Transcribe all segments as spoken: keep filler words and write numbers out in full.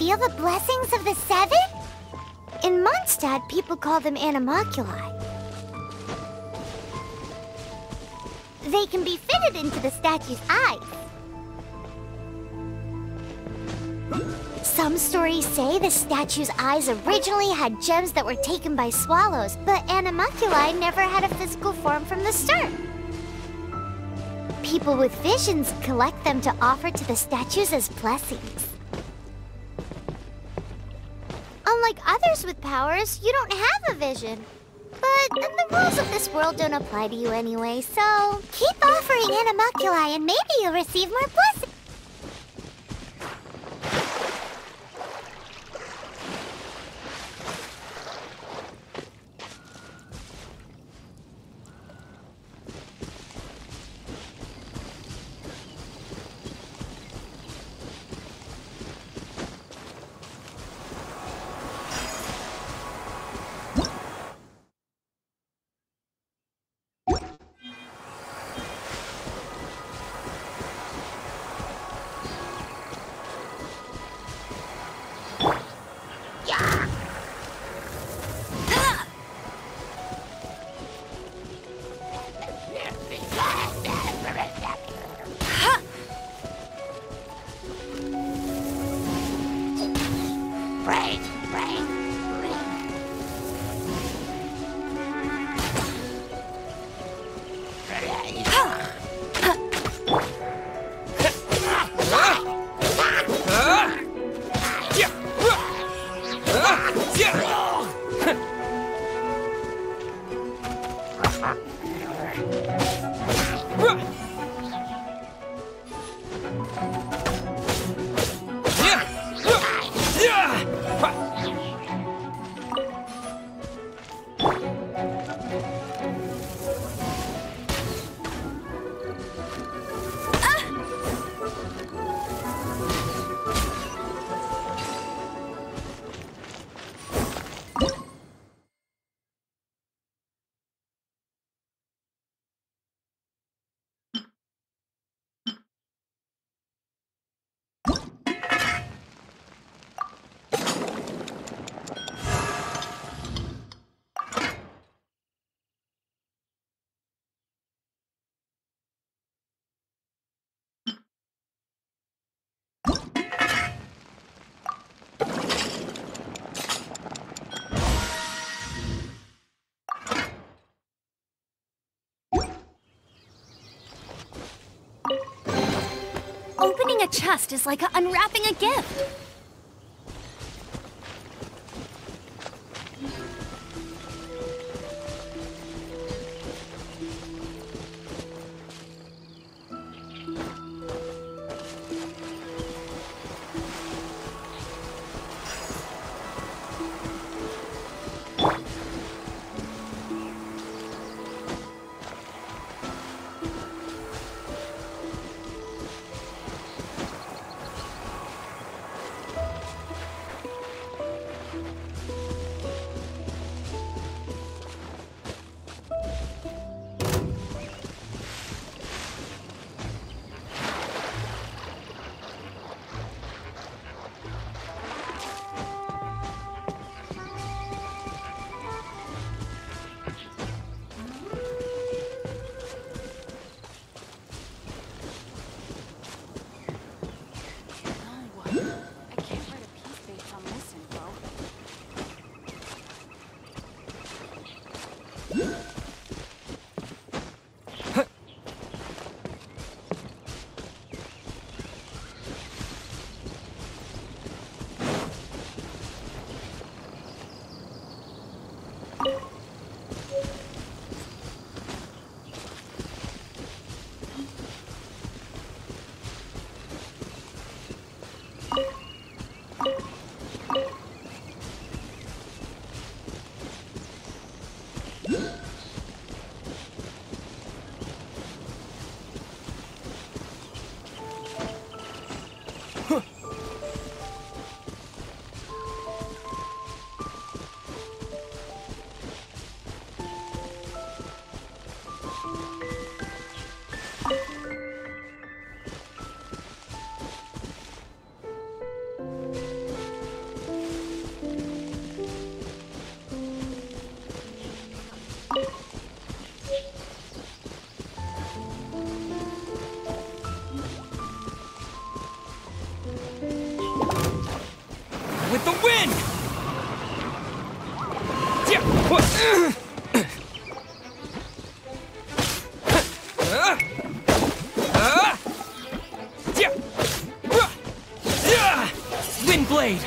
feel the blessings of the Seven? In Mondstadt, people call them Anemoculi. They can be fitted into the statue's eyes. Some stories say the statue's eyes originally had gems that were taken by swallows, but Anemoculi never had a physical form from the start. People with visions collect them to offer to the statues as blessings. Unlike others with powers, you don't have a vision. But the rules of this world don't apply to you anyway, so keep offering Anemoculi and maybe you'll receive more blessings. Opening a chest is like unwrapping a gift. with the wind! Windblade!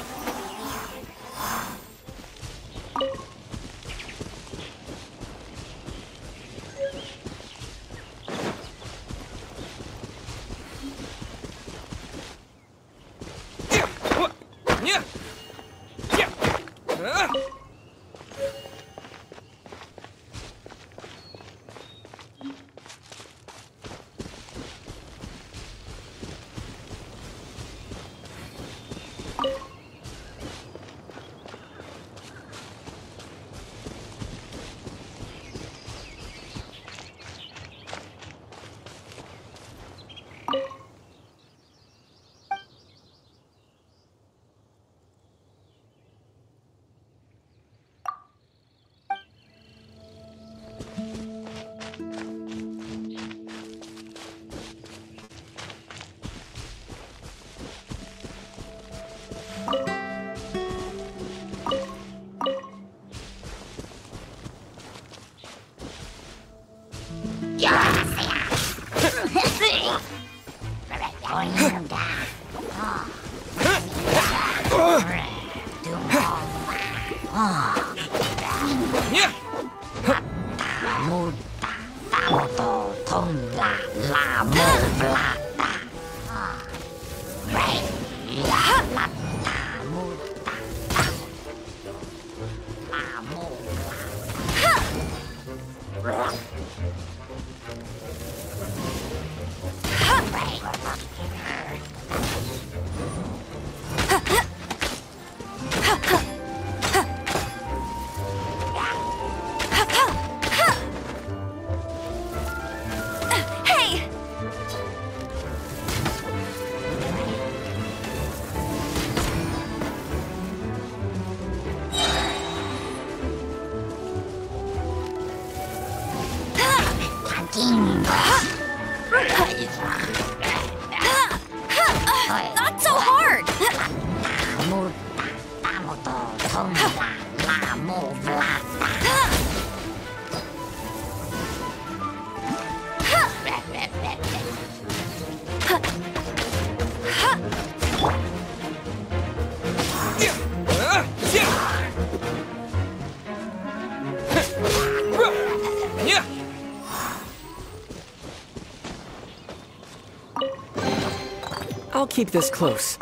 I'll keep this close.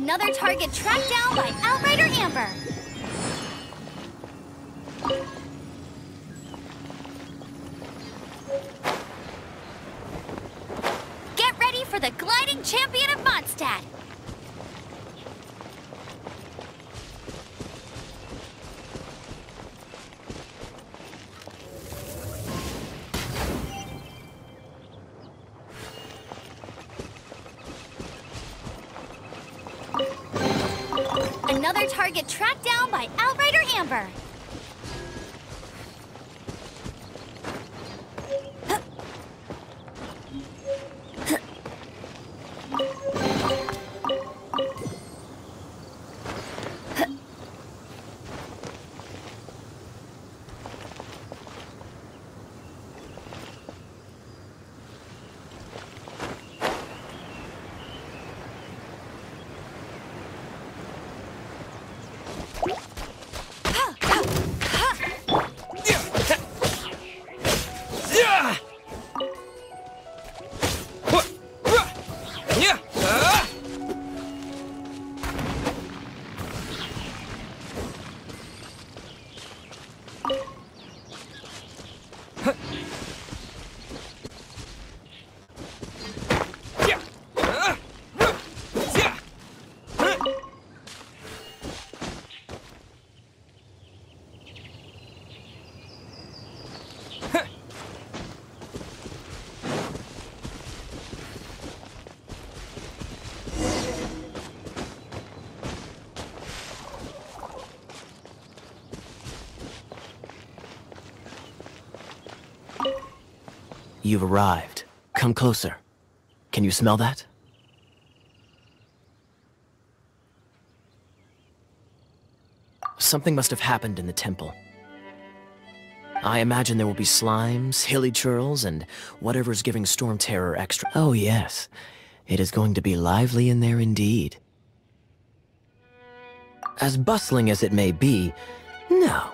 Another target tracked down by Outrider Amber. Get ready for the gliding champion of Mondstadt. Another target tracked down by Outrider Amber. You've arrived. Come closer. Can you smell that? Something must have happened in the temple. I imagine there will be slimes, Hilichurls, and whatever's giving Storm Terror extra— Oh yes, it is going to be lively in there indeed. As bustling as it may be, no.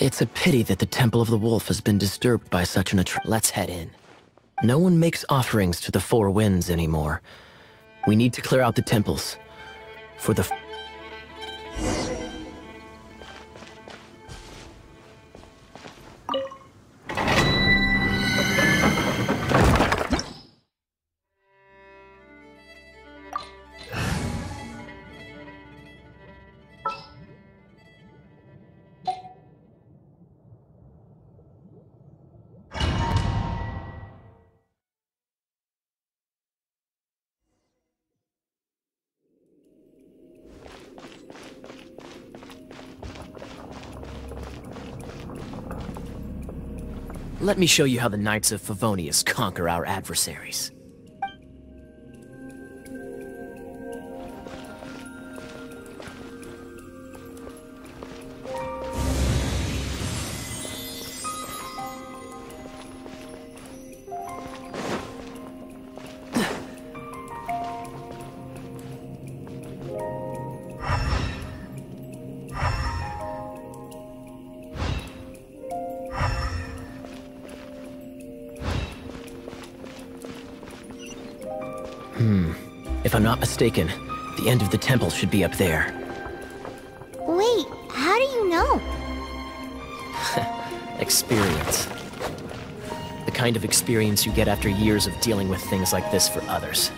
It's a pity that the Temple of the Wolf has been disturbed by such an attraction. Let's head in. No one makes offerings to the Four Winds anymore. We need to clear out the temples. For the... Let me show you how the Knights of Favonius conquer our adversaries. If I'm not mistaken, the end of the temple should be up there. Wait, how do you know? Experience. The kind of experience you get after years of dealing with things like this for others.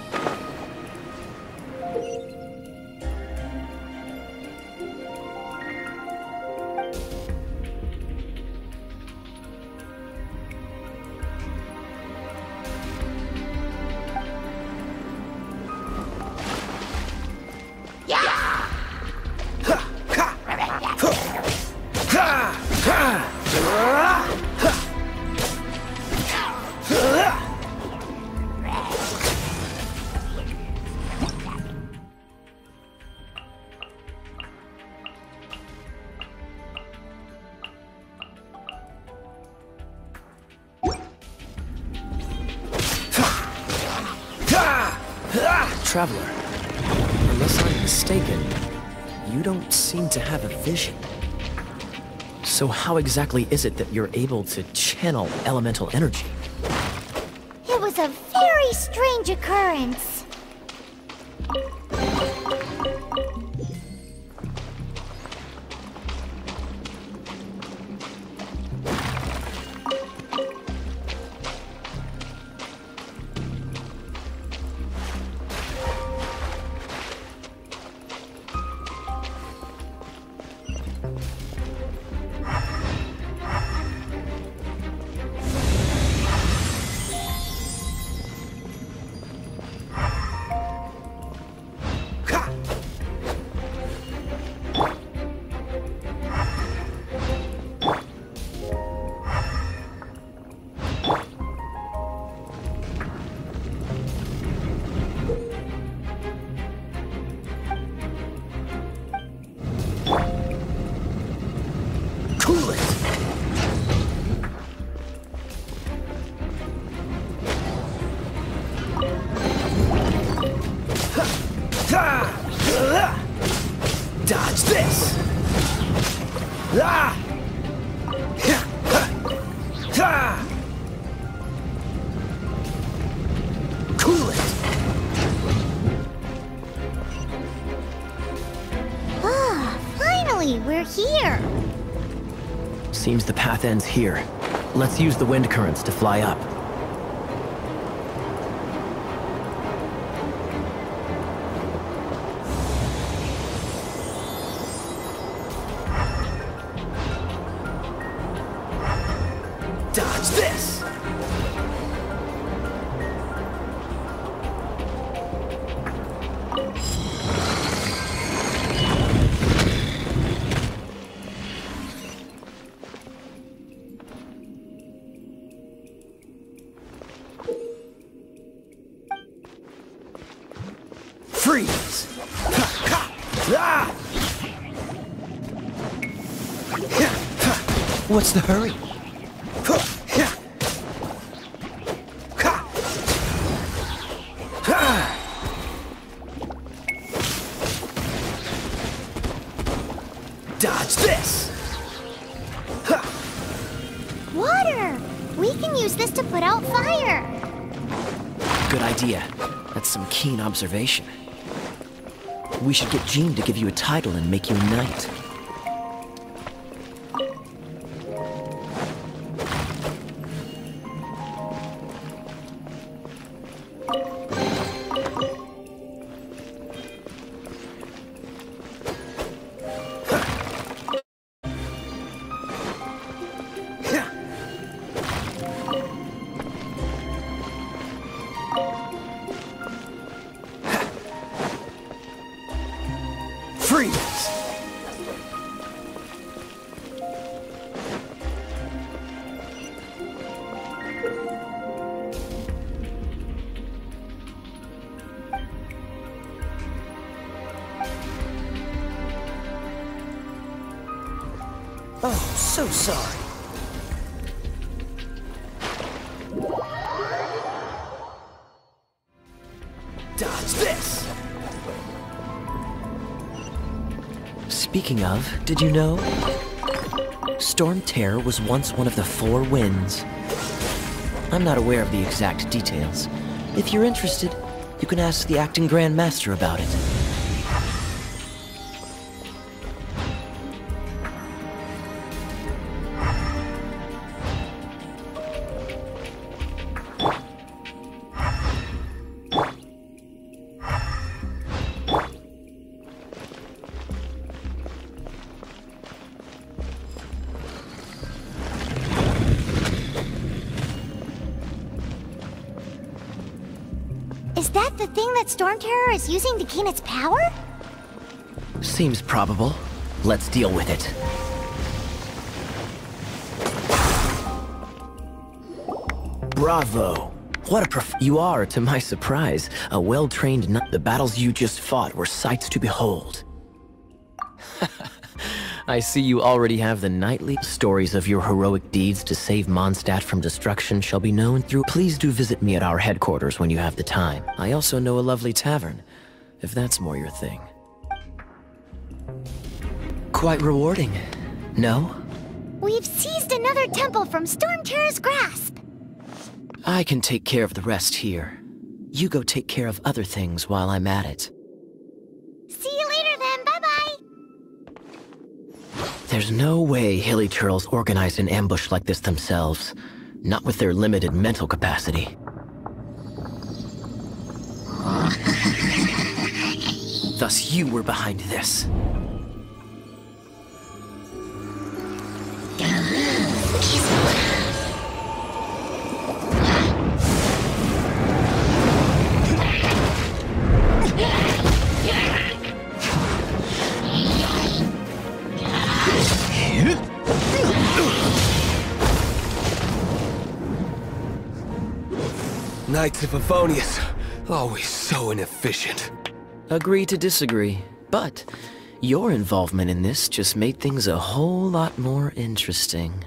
Traveler, unless I'm mistaken, you don't seem to have a vision. So how exactly is it that you're able to channel elemental energy? It was a very strange occurrence. What's this? La! Cool it! Ah, finally, we're here! Seems the path ends here. Let's use the wind currents to fly up. What's the hurry? Dodge this! Water! We can use this to put out fire! Good idea. That's some keen observation. We should get Jean to give you a title and make you a knight. Oh, so sorry. Dodge this! Speaking of, did you know? Storm Terror was once one of the Four Winds. I'm not aware of the exact details. If you're interested, you can ask the Acting Grandmaster about it. Storm Terror is using to gain its power? Seems probable. Let's deal with it. Bravo! What a prof- You are, to my surprise, a well-trained knight. The battles you just fought were sights to behold. I see you already have the knightly stories of your heroic deeds to save Mondstadt from destruction shall be known through. Please do visit me at our headquarters when you have the time. I also know a lovely tavern, if that's more your thing. Quite rewarding, no? We've seized another temple from Storm Terror's grasp. I can take care of the rest here. You go take care of other things while I'm at it. There's no way Hilichurls organize an ambush like this themselves, not with their limited mental capacity. Thus you were behind this. Knights of Favonius, always so inefficient. Agree to disagree, but your involvement in this just made things a whole lot more interesting.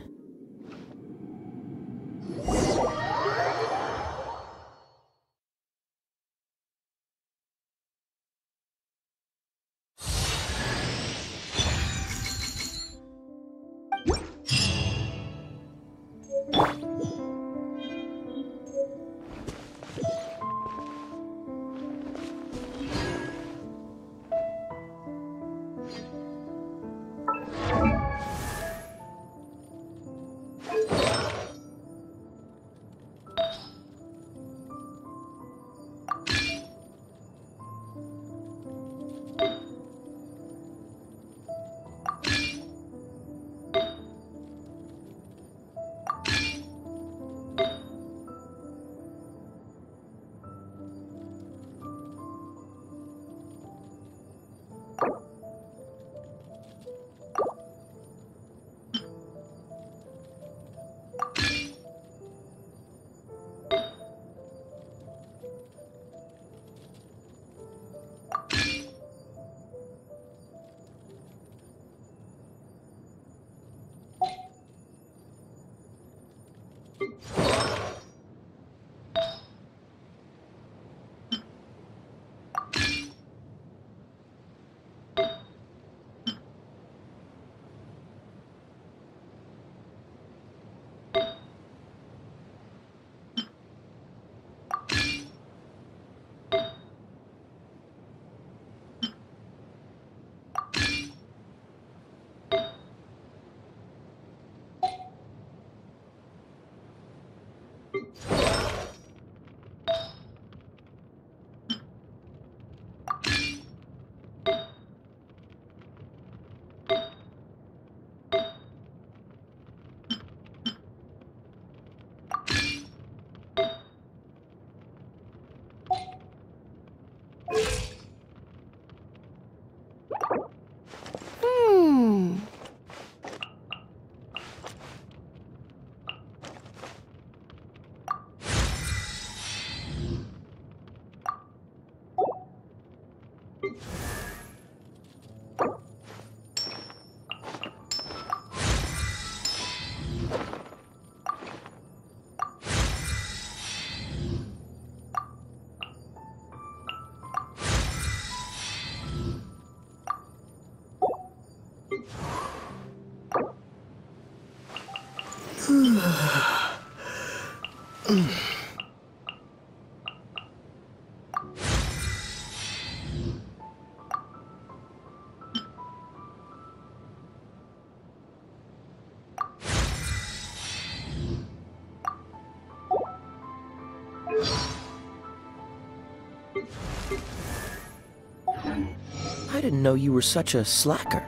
I didn't know you were such a slacker.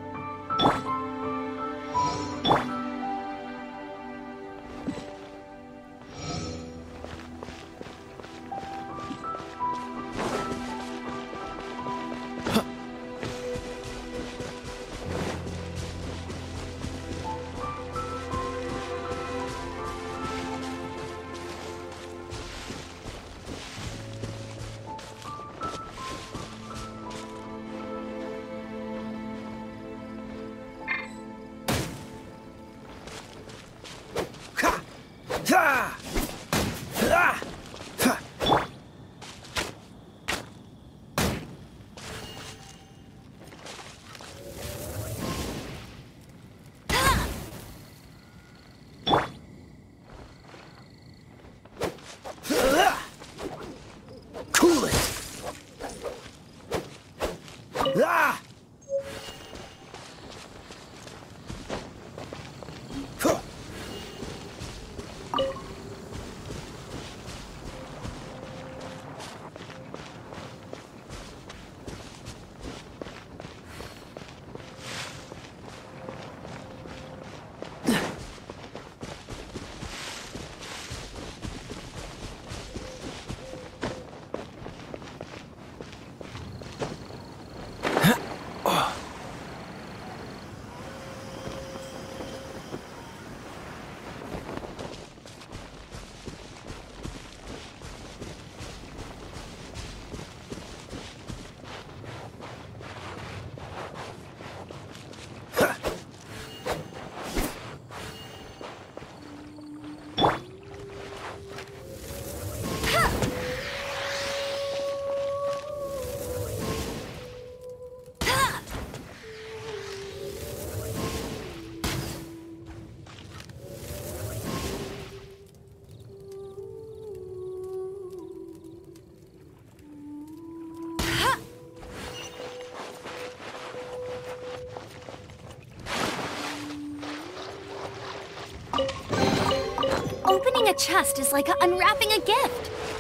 Opening a chest is like unwrapping a gift.